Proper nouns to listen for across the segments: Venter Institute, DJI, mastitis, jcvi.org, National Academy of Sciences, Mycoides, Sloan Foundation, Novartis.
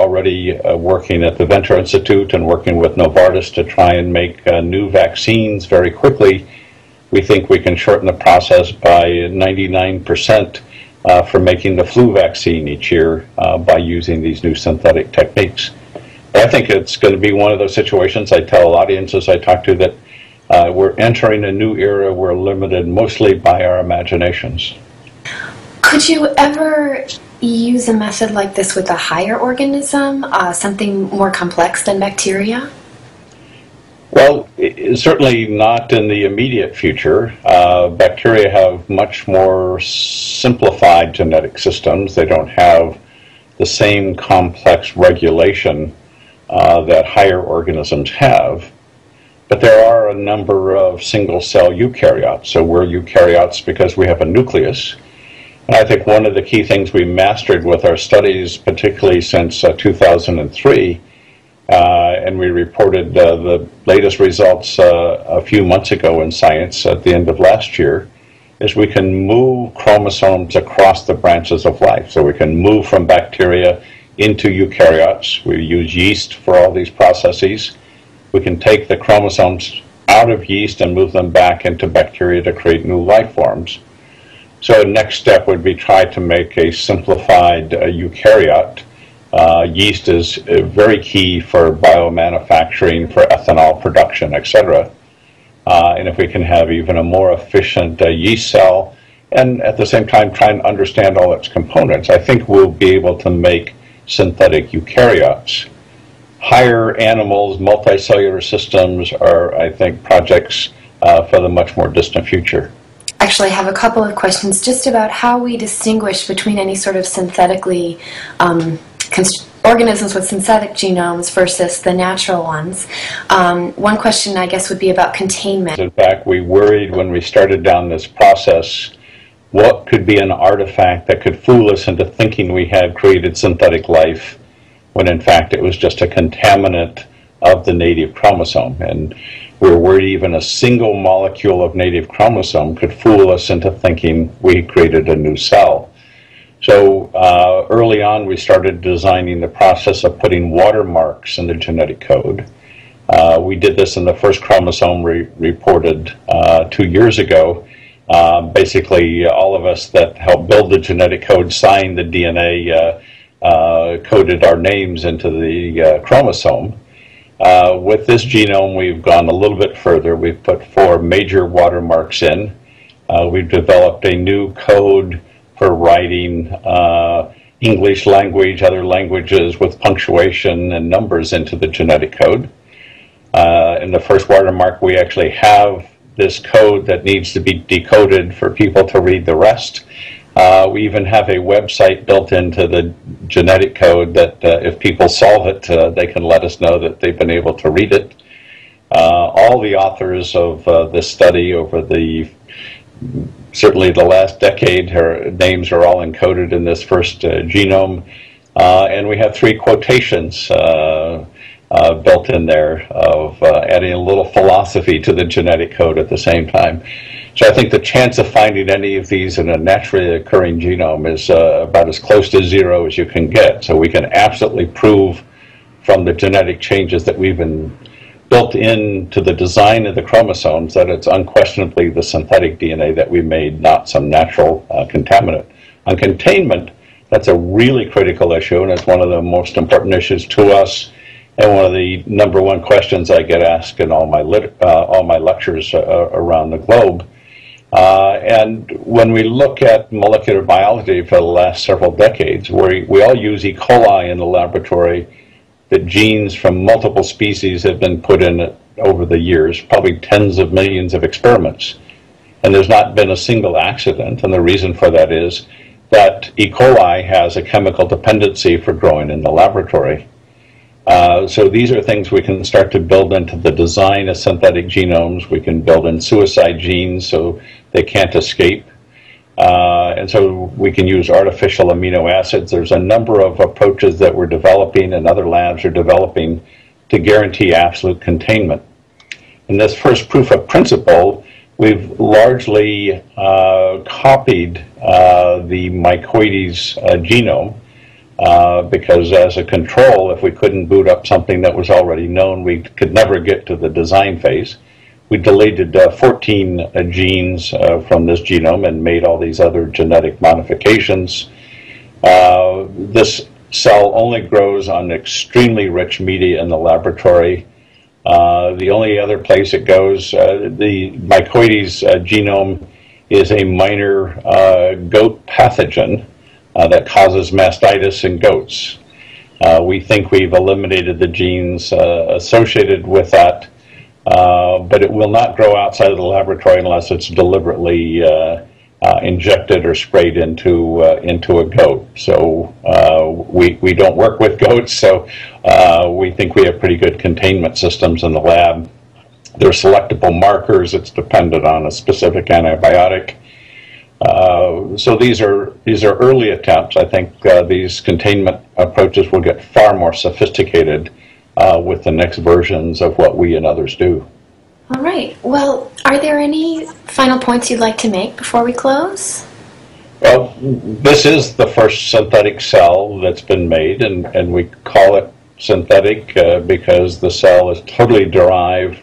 already working at the Venter Institute and working with Novartis to try and make new vaccines very quickly. We think we can shorten the process by 99% for making the flu vaccine each year by using these new synthetic techniques. I think it's going to be one of those situations I tell audiences I talk to that we're entering a new era. We're limited mostly by our imaginations. Could you ever use a method like this with a higher organism, something more complex than bacteria? Well, certainly not in the immediate future. Bacteria have much more simplified genetic systems. They don't have the same complex regulation that higher organisms have. But there are a number of single-cell eukaryotes. So we're eukaryotes because we have a nucleus. And I think one of the key things we mastered with our studies, particularly since 2003, and we reported the latest results a few months ago in Science at the end of last year, is we can move chromosomes across the branches of life. So we can move from bacteria into eukaryotes. We use yeast for all these processes. We can take the chromosomes out of yeast and move them back into bacteria to create new life forms. So the next step would be try to make a simplified eukaryote. Yeast is very key for biomanufacturing, for ethanol production, etc. And if we can have even a more efficient yeast cell, and at the same time try and understand all its components, I think we'll be able to make synthetic eukaryotes. Higher animals, multicellular systems are, I think, projects for the much more distant future. Actually, I have a couple of questions just about how we distinguish between any sort of synthetically organisms with synthetic genomes versus the natural ones. One question, I guess, would be about containment. In fact, we worried when we started down this process what could be an artifact that could fool us into thinking we had created synthetic life when, in fact, it was just a contaminant of the native chromosome. And we were worried even a single molecule of native chromosome could fool us into thinking we created a new cell. So early on, we started designing the process of putting watermarks in the genetic code. We did this in the first chromosome reported 2 years ago. Basically, all of us that helped build the genetic code signed the DNA, coded our names into the chromosome. With this genome, we've gone a little bit further. We've put 4 major watermarks in. We've developed a new code for writing English language, other languages with punctuation and numbers into the genetic code. In the first watermark, we actually have this code that needs to be decoded for people to read the rest. We even have a website built into the genetic code that if people solve it, they can let us know that they've been able to read it. All the authors of this study over the, certainly the last decade, her names are all encoded in this first genome. And we have 3 quotations built in there of adding a little philosophy to the genetic code at the same time. So I think the chance of finding any of these in a naturally occurring genome is about as close to 0 as you can get. So we can absolutely prove from the genetic changes that we've been built into the design of the chromosomes that it's unquestionably the synthetic DNA that we made, not some natural contaminant. On containment, that's a really critical issue, and it's one of the most important issues to us. And one of the #1 questions I get asked in all my lectures around the globe. And when we look at molecular biology for the last several decades, we all use E. coli in the laboratory, that genes from multiple species have been put in it over the years, probably tens of millions of experiments. And there's not been a single accident, and the reason for that is that E. coli has a chemical dependency for growing in the laboratory. So these are things we can start to build into the design of synthetic genomes. We can build in suicide genes so they can't escape. And so we can use artificial amino acids. There's a number of approaches that we're developing and other labs are developing to guarantee absolute containment. In this first proof of principle, we've largely copied the Mycoides genome. because as a control, if we couldn't boot up something that was already known, we could never get to the design phase. We deleted 14 genes from this genome and made all these other genetic modifications. This cell only grows on extremely rich media in the laboratory. The only other place it goes, the Mycoides genome is a minor goat pathogen that causes mastitis in goats. We think we've eliminated the genes associated with that, but it will not grow outside of the laboratory unless it's deliberately injected or sprayed into a goat. So we don't work with goats, so we think we have pretty good containment systems in the lab. They're selectable markers. It's dependent on a specific antibiotic. So these are early attempts. I think these containment approaches will get far more sophisticated with the next versions of what we and others do. All right. Well, are there any final points you'd like to make before we close? Well, this is the first synthetic cell that's been made, and we call it synthetic because the cell is totally derived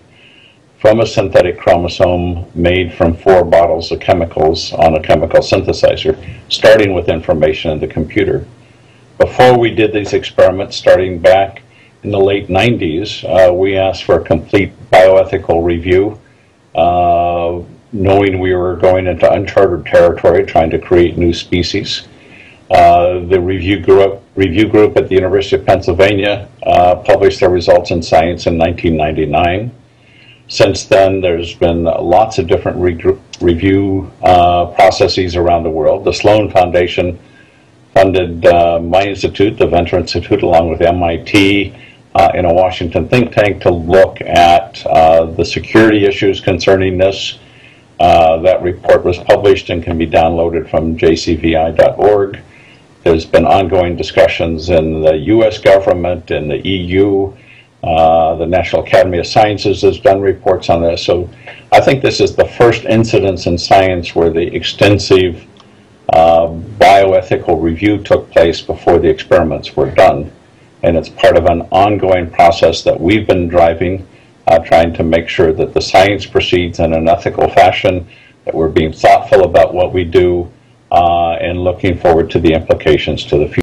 from a synthetic chromosome made from 4 bottles of chemicals on a chemical synthesizer, starting with information in the computer. Before we did these experiments, starting back in the late 90s, we asked for a complete bioethical review, knowing we were going into uncharted territory, trying to create new species. The review group at the University of Pennsylvania published their results in Science in 1999. Since then, there's been lots of different review processes around the world. The Sloan Foundation funded my institute, the Venter Institute, along with MIT, in a Washington think tank to look at the security issues concerning this. That report was published and can be downloaded from jcvi.org. There's been ongoing discussions in the U.S. government, in the EU. The National Academy of Sciences has done reports on this. So I think this is the first incidence in science where the extensive bioethical review took place before the experiments were done. And it's part of an ongoing process that we've been driving, trying to make sure that the science proceeds in an ethical fashion, that we're being thoughtful about what we do, and looking forward to the implications to the future.